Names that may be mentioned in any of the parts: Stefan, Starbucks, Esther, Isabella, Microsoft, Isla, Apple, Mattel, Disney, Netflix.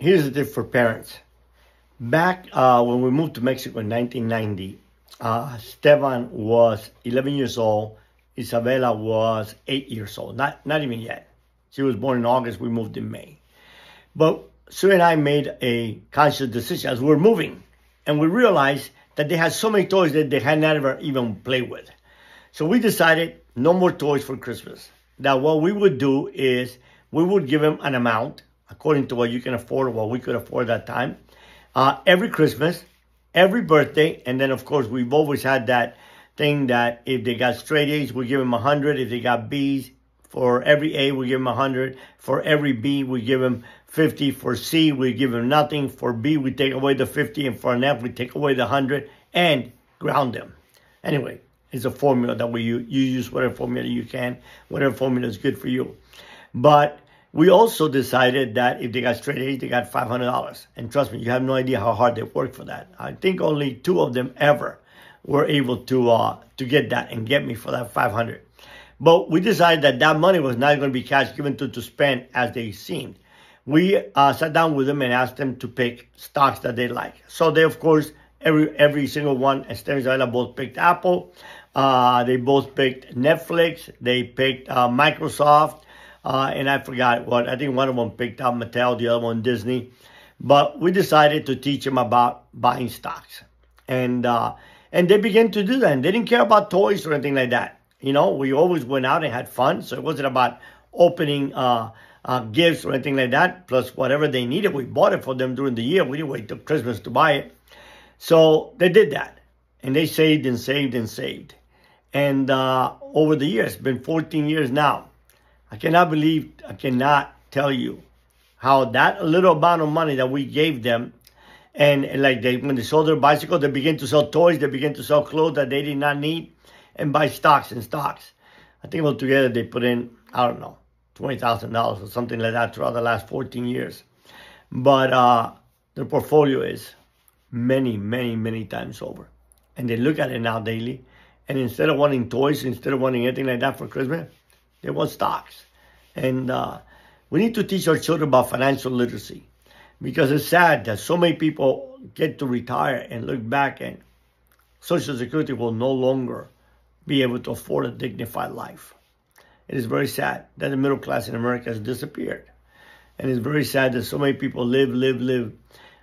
here's the tip for parents. Back when we moved to Mexico in 1990, Stefan was 11 years old. Isabella was 8 years old, not even yet. She was born in August, we moved in May. But Sue and I made a conscious decision as we were moving, and we realized that they had so many toys that they had never even played with. So we decided no more toys for Christmas. Now what we would do is we would give them an amount, according to what you can afford or what we could afford at that time, every Christmas, every birthday, and then of course we've always had that thing that if they got straight A's, we give them 100. If they got B's, for every A, we give them 100. For every B, we give them 50. For C, we give them nothing. For B, we take away the 50. And for an F, we take away the 100 and ground them. Anyway, it's a formula that we use. You use whatever formula you can, whatever formula is good for you. But we also decided that if they got straight A's, they got $500. And trust me, you have no idea how hard they worked for that. I think only two of them ever were able to get that and get me for that 500. But we decided that that money was not going to be cash given to spend as they seemed. We sat down with them and asked them to pick stocks that they like. So they, of course, every single one, Esther and Isla both picked Apple. They both picked Netflix. They picked Microsoft. And I forgot what. I think one of them picked out Mattel, the other one Disney. But we decided to teach them about buying stocks. And they began to do that. And they didn't care about toys or anything like that. You know, we always went out and had fun. So it wasn't about opening gifts or anything like that. Plus, whatever they needed, we bought it for them during the year. We didn't wait till Christmas to buy it. So they did that. And they saved and saved and saved. And over the years, it's been 14 years now. I cannot tell you how that little amount of money that we gave them. And like when they sold their bicycle, they began to sell toys. They began to sell clothes that they did not need and buy stocks and stocks. I think altogether they put in, I don't know, $20,000 or something like that throughout the last 14 years. But their portfolio is many, many, many times over. And they look at it now daily. And instead of wanting toys, instead of wanting anything like that for Christmas, they want stocks. And we need to teach our children about financial literacy. Because it's sad that so many people get to retire and look back and Social Security will no longer be able to afford a dignified life. It is very sad that the middle class in America has disappeared. And it's very sad that so many people live.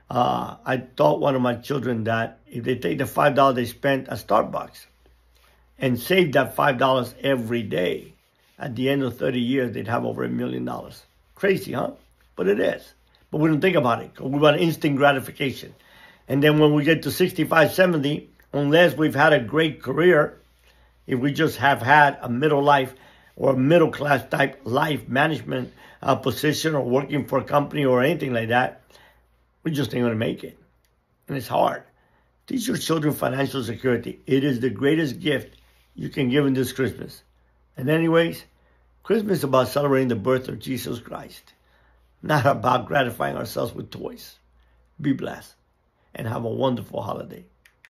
I taught one of my children that if they take the $5 they spent at Starbucks and save that $5 every day, at the end of 30 years, they'd have over $1 million. Crazy, huh? But it is. But we don't think about it. We want instant gratification. And then when we get to 65, 70, unless we've had a great career, if we just have had a middle life or middle class type life management position or working for a company or anything like that, we just ain't going to make it. And it's hard. Teach your children financial security. It is the greatest gift you can give them this Christmas. And anyways, Christmas is about celebrating the birth of Jesus Christ. Not about gratifying ourselves with toys. Be blessed and have a wonderful holiday.